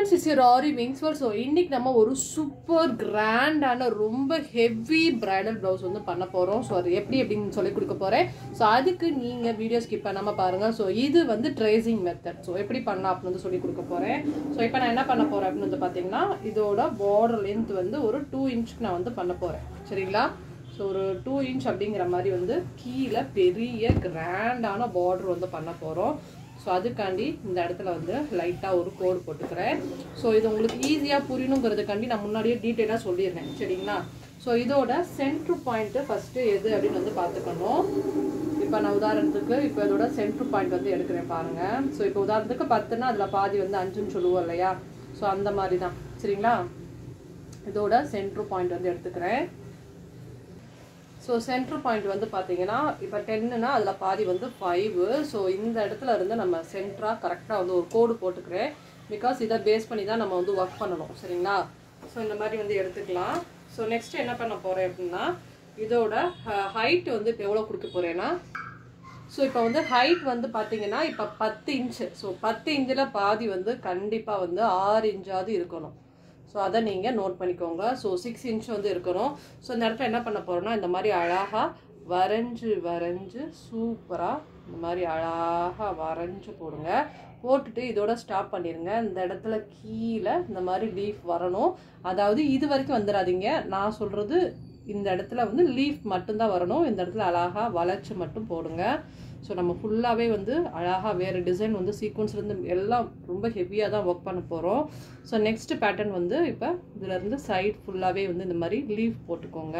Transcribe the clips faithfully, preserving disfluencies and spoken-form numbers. friends, it's your Aari Wings. So, இன்னைக்கு நம்ம ஒரு சூப்பர் கிராண்டான ரொம்ப ஹெவி பிரைடல் ப்ளவுஸ் வந்து பண்ண போறோம். ஸோ அது எப்படி எப்படின்னு சொல்லி கொடுக்க போறேன். ஸோ அதுக்கு நீங்க வீடியோ ஸ்கிப் பண்ணாம பாருங்க. ஸோ இது வந்து ட்ரேசிங் மெத்தட். ஸோ எப்படி பண்ணலாம் அப்படின்னு வந்து சொல்லி கொடுக்க போறேன். ஸோ இப்போ நான் என்ன பண்ண போறேன் அப்படின்னு வந்து பார்த்தீங்கன்னா, இதோட பார்டர் லென்த் வந்து ஒரு டூ இன்ச்சுக்கு நான் வந்து பண்ண போறேன். சரிங்களா? ஸோ ஒரு டூ இன்ச் அப்படிங்கிற மாதிரி வந்து கீழே பெரிய கிராண்டான பார்டர் வந்து பண்ண போகிறோம். ஸோ அதுக்காண்டி இந்த இடத்துல வந்து லைட்டாக ஒரு கோடு போட்டுக்கிறேன். ஸோ இது உங்களுக்கு ஈஸியாக புரியணுங்கிறதுக்காண்டி நான் முன்னாடியே டீட்டெயிலாக சொல்லிடுறேன். சரிங்களா? ஸோ இதோட சென்ட்ரு பாயிண்ட்டு ஃபஸ்ட்டு எது அப்படின்னு வந்து பார்த்துக்கணும். இப்போ நான் உதாரணத்துக்கு இப்போ இதோட சென்ட்ரு பாயிண்ட் வந்து எடுக்கிறேன் பாருங்கள். ஸோ இப்போ உதாரணத்துக்கு பத்துன்னா அதில் பாதி வந்து அஞ்சுன்னு சொல்லுவோம் இல்லையா? ஸோ அந்த மாதிரி தான். சரிங்களா? இதோட சென்ட்ரு பாயிண்ட் வந்து எடுத்துக்கிறேன். ஸோ சென்ட்ரு பாயிண்ட் வந்து பார்த்தீங்கன்னா இப்போ டென்னுனா அதில் பாதி வந்து ஃபைவு. ஸோ இந்த இடத்துல இருந்து நம்ம சென்ட்ராக கரெக்டாக வந்து ஒரு கோடு போட்டுக்கிறேன். பிகாஸ் இதை பேஸ் பண்ணி தான் நம்ம வந்து ஒர்க் பண்ணணும். சரிங்களா? ஸோ இந்த மாதிரி வந்து எடுத்துக்கலாம். ஸோ நெக்ஸ்ட்டு என்ன பண்ண போகிறேன் அப்படின்னா, இதோட ஹைட் வந்து இப்போ எவ்வளோ கொடுக்க போகிறேன்னா, ஸோ இப்போ வந்து ஹைட் வந்து பார்த்தீங்கன்னா இப்போ பத்து இன்ச்சு. ஸோ பத்து இன்ச்சில் பாதி வந்து கண்டிப்பாக வந்து ஆறு இன்ச்சாவது இருக்கணும். ஸோ அதை நீங்கள் நோட் பண்ணிக்கோங்க. ஸோ சிக்ஸ் இன்ச் வந்து இருக்கணும். ஸோ இந்த இடத்துல என்ன பண்ண போகிறோன்னா, இந்த மாதிரி அழகாக வரைஞ்சி வரைஞ்சி சூப்பராக இந்த மாதிரி அழகாக வரைஞ்சி போடுங்க. போட்டுட்டு இதோட ஸ்டாப் பண்ணிடுங்க. இந்த இடத்துல கீழே இந்த மாதிரி லீஃப் வரணும். அதாவது இது வரைக்கும் வந்துடாதீங்க. நான் சொல்கிறது இந்த இடத்துல வந்து லீஃப் மட்டும்தான் வரணும். இந்த இடத்துல அழகாக வளைச்சி மட்டும் போடுங்க. ஸோ நம்ம ஃபுல்லாகவே வந்து அழகாக வேறு டிசைன் வந்து சீக்வன்ஸ்லேருந்து எல்லாம் ரொம்ப ஹெவியாக தான் ஒர்க் பண்ண போகிறோம். ஸோ நெக்ஸ்ட்டு பேட்டர்ன் வந்து இப்போ இதிலேருந்து சைட் ஃபுல்லாகவே வந்து இந்த மாதிரி லீஃப் போட்டுக்கோங்க.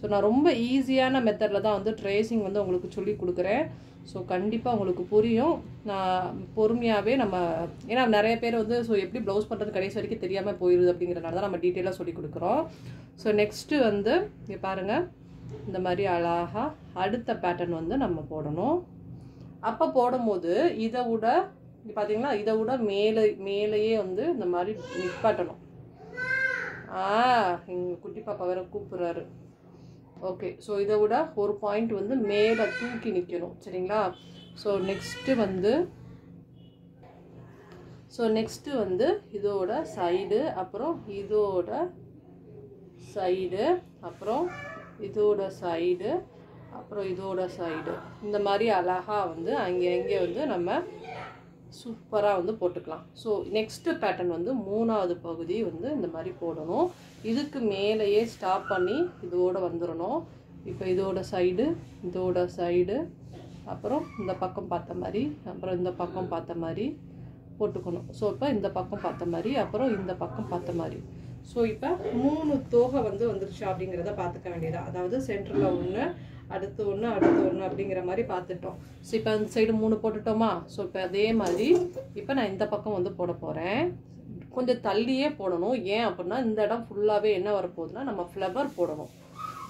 ஸோ நான் ரொம்ப ஈஸியான மெத்தடில் தான் வந்து ட்ரேசிங் வந்து உங்களுக்கு சொல்லி கொடுக்குறேன். ஸோ கண்டிப்பாக உங்களுக்கு புரியும். நான் பொறுமையாகவே நம்ம, ஏன்னா நிறைய பேர் வந்து ஸோ எப்படி ப்ளவுஸ் பண்ணுறது கடைசி வரைக்கும் தெரியாமல் போயிடுது. அப்படிங்கிறனால தான் நம்ம டீட்டெயிலாக சொல்லி கொடுக்குறோம். ஸோ நெக்ஸ்ட்டு வந்து இங்கே பாருங்கள், இந்த மாதிரி அழகாக அடுத்த பேட்டர்ன் வந்து நம்ம போடணும். அப்போ போடும்போது இதை விட பார்த்தீங்கன்னா இதை விட மேலே மேலேயே வந்து இந்த மாதிரி நிப்பாட்டணும். ஆ எங்கள் குட்டி பாப்பா வேறு கூப்பிட்றாரு. ஓகே. ஸோ இதை விட ஒரு பாயிண்ட் வந்து மேலே தூக்கி நிற்கணும். சரிங்களா? ஸோ நெக்ஸ்ட்டு வந்து ஸோ நெக்ஸ்ட்டு வந்து இதோட சைடு, அப்புறம் இதோட சைடு, அப்புறம் இதோட சைடு, அப்புறம் இதோட சைடு, இந்த மாதிரி அழகாக வந்து அங்கே எங்கே வந்து நம்ம சூப்பராக வந்து போட்டுக்கலாம். ஸோ நெக்ஸ்ட்டு பேட்டர்ன் வந்து மூணாவது பகுதி வந்து இந்த மாதிரி போடணும். இதுக்கு மேலேயே ஸ்டாப் பண்ணி இதோடு வந்துடணும். இப்போ இதோட சைடு, இதோட சைடு, அப்புறம் இந்த பக்கம் பார்த்த மாதிரி, அப்புறம் இந்த பக்கம் பார்த்த மாதிரி போட்டுக்கணும். ஸோ இப்போ இந்த பக்கம் பார்த்த மாதிரி, அப்புறம் இந்த பக்கம் பார்த்த மாதிரி. ஸோ இப்போ மூணு தோகை வந்து வந்துருச்சு அப்படிங்கிறத பார்த்துக்க வேண்டியதா. அதாவது சென்டரில் ஒன்று, அடுத்து ஒன்று, அடுத்து ஒன்று அப்படிங்கிற மாதிரி பார்த்துட்டோம். ஸோ இப்போ அந்த சைடு மூணு போட்டுட்டோமா? ஸோ இப்போ அதே மாதிரி இப்போ நான் இந்த பக்கம் வந்து போட போகிறேன். கொஞ்சம் தள்ளியே போடணும். ஏன் அப்படின்னா இந்த இடம் ஃபுல்லாகவே என்ன வரப்போகுதுன்னா நம்ம ஃப்ளவர் போடணும்.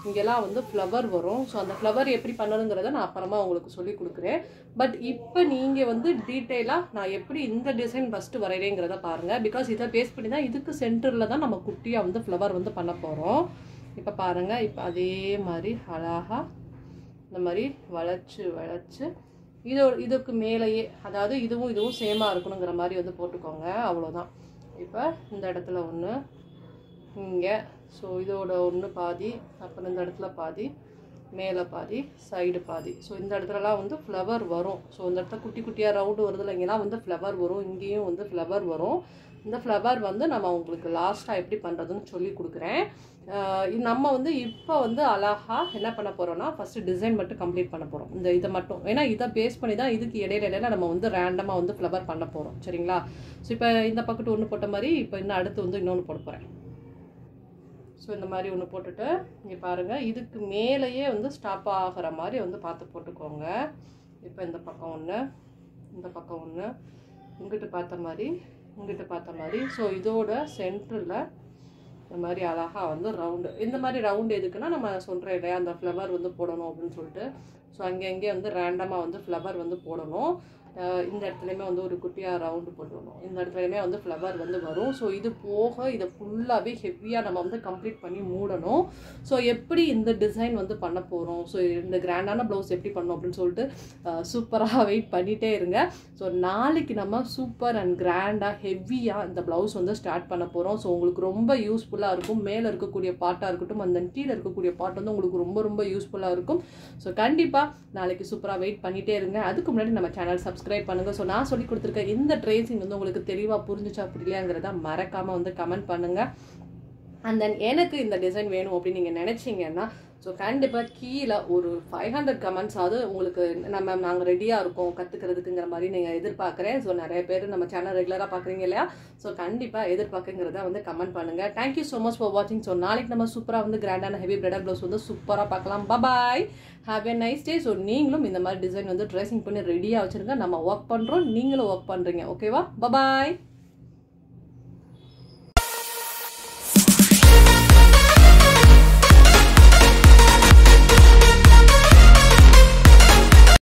இங்கெல்லாம் வந்து ஃப்ளவர் வரும். ஸோ அந்த ஃப்ளவர் எப்படி பண்ணணுங்கிறத நான் அப்புறமா உங்களுக்கு சொல்லி கொடுக்குறேன். பட் இப்போ நீங்கள் வந்து டீட்டெயிலாக நான் எப்படி இந்த டிசைன் ஃபஸ்ட்டு வரைகிறேங்கிறத பாருங்கள். பிகாஸ் இதை பேஸ் பண்ணி தான் இதுக்கு சென்டரில் தான் நம்ம குட்டியாக வந்து ஃப்ளவர் வந்து பண்ண போகிறோம். இப்போ பாருங்கள், இப்போ அதே மாதிரி அழகாக இந்த மாதிரி வளைச்சி வளைச்சி இதோ இதுக்கு மேலேயே, அதாவது இதுவும் இதுவும் சேமாக இருக்கணுங்கிற மாதிரி வந்து போட்டுக்கோங்க. அவ்வளோதான். இப்போ இந்த இடத்துல ஒன்று, இங்கே ஸோ இதோட ஒன்று பாதி, அப்புறம் இந்த இடத்துல பாதி, மேலே பாதி, சைடு பாதி. ஸோ இந்த இடத்துலலாம் வந்து ஃப்ளவர் வரும். ஸோ இந்த இடத்துல குட்டி குட்டியாக ரவுண்டு வருதுல, இங்கெல்லாம் வந்து ஃப்ளவர் வரும். இங்கேயும் வந்து ஃப்ளவர் வரும். இந்த ஃப்ளவர் வந்து நம்ம உங்களுக்கு லாஸ்ட்டாக எப்படி பண்ணுறதுன்னு சொல்லி கொடுக்குறேன். நம்ம வந்து இப்போ வந்து அழகாக என்ன பண்ண போகிறோன்னா, ஃபஸ்ட்டு டிசைன் மட்டும் கம்ப்ளீட் பண்ண போகிறோம். இந்த இதை மட்டும், ஏன்னா இதை பேஸ் பண்ணி தான் இதுக்கு இடையில இடையில நம்ம வந்து ரேண்டமாக வந்து ஃப்ளவர் பண்ண போகிறோம். சரிங்களா? ஸோ இப்போ இந்த பக்கத்து ஒன்று போட்ட மாதிரி இப்போ இன்னும் அடுத்து வந்து இன்னொன்று போட போகிறேன். ஸோ இந்த மாதிரி ஒன்று போட்டுட்டு இங்கே பாருங்கள், இதுக்கு மேலேயே வந்து ஸ்டாப் ஆகிற மாதிரி வந்து பார்த்து போட்டுக்கோங்க. இப்போ இந்த பக்கம் ஒன்று, இந்த பக்கம் ஒன்று, இங்கிட்டு பார்த்த மாதிரி, இங்கிட்டு பார்த்த மாதிரி. ஸோ இதோட சென்டரில் இந்த மாதிரி அழகாக வந்து ரவுண்டு, இந்த மாதிரி ரவுண்டு எதுக்குன்னா நம்ம சொல்கிறேன் இல்லையா, அந்த ஃப்ளவர் வந்து போடணும் அப்படின்னு சொல்லிட்டு. ஸோ அங்கங்கே வந்து ரேண்டமாக வந்து ஃப்ளவர் வந்து போடணும். இந்த இடத்துலயுமே வந்து ஒரு குட்டியாக ரவுண்டு போட்டுக்கணும். இந்த இடத்துலையுமே வந்து ஃப்ளவர் வந்து வரும். ஸோ இது போக இதை ஃபுல்லாகவே ஹெவியாக நம்ம வந்து கம்ப்ளீட் பண்ணி மூடணும். ஸோ எப்படி இந்த டிசைன் வந்து பண்ண போகிறோம், ஸோ இந்த கிராண்டான ப்ளவுஸ் எப்படி பண்ணணும் அப்படின்னு சொல்லிட்டு சூப்பராக வெயிட் பண்ணிகிட்டே இருங்க. ஸோ நாளைக்கு நம்ம சூப்பர் அண்ட் கிராண்டாக ஹெவியாக இந்த ப்ளவுஸ் வந்து ஸ்டார்ட் பண்ண போகிறோம். ஸோ உங்களுக்கு ரொம்ப யூஸ்ஃபுல்லாக இருக்கும். மேலே இருக்கக்கூடிய பாட்டாக இருக்கட்டும், அந்த கீழே இருக்கக்கூடிய பாட்டு வந்து உங்களுக்கு ரொம்ப ரொம்ப யூஸ்ஃபுல்லாக இருக்கும். ஸோ கண்டிப்பாக நாளைக்கு சூப்பராக வெயிட் பண்ணிகிட்டே இருங்க. அதுக்கு முன்னாடி நம்ம சேனல் சப்ஸ்கிரைப் பண்ணுங்கள். ஸோ நான் சொல்லி கொடுத்துருக்க இந்த ட்ரேசிங் வந்து உங்களுக்கு தெளிவாக புரிஞ்சிச்சா புரியலையாங்கிறத மறக்காமல் வந்து கமெண்ட் பண்ணுங்கள். அண்ட் தென் எனக்கு இந்த டிசைன் வேணும் அப்படின்னு நீங்கள் நினச்சிங்கன்னா ஸோ கண்டிப்பாக கீழே ஒரு ஃபைவ் ஹண்ட்ரட் கமெண்ட்ஸாவது உங்களுக்கு நம்ம நாங்கள் ரெடியாக இருக்கோம் கற்றுக்கிறதுக்குங்கிற மாதிரி நீங்கள் எதிர்பார்க்குறேன். ஸோ நிறைய பேர் நம்ம சேனல் ரெகுலராக பார்க்குறீங்க இல்லையா, ஸோ கண்டிப்பாக எதிர்பார்க்குங்கிறத வந்து கமெண்ட் பண்ணுங்கள். தேங்க்யூ ஸோ மச் ஃபார் வாட்சிங். ஸோ நாளைக்கு நம்ம சூப்பராக வந்து கிராண்டான ஹெவி பிரெடர் ப்ளவுஸ் வந்து சூப்பராக பார்க்கலாம். Bye, have a nice day. So நீங்களும் இந்த மாதிரி டிசைன் வந்து ட்ரெஸ்ஸிங் பண்ணி ரெடியாக வச்சுருங்க. நம்ம ஒர்க் பண்ணுறோம், நீங்களும் ஒர்க் பண்ணுறீங்க. ஓகேவா? பாய்.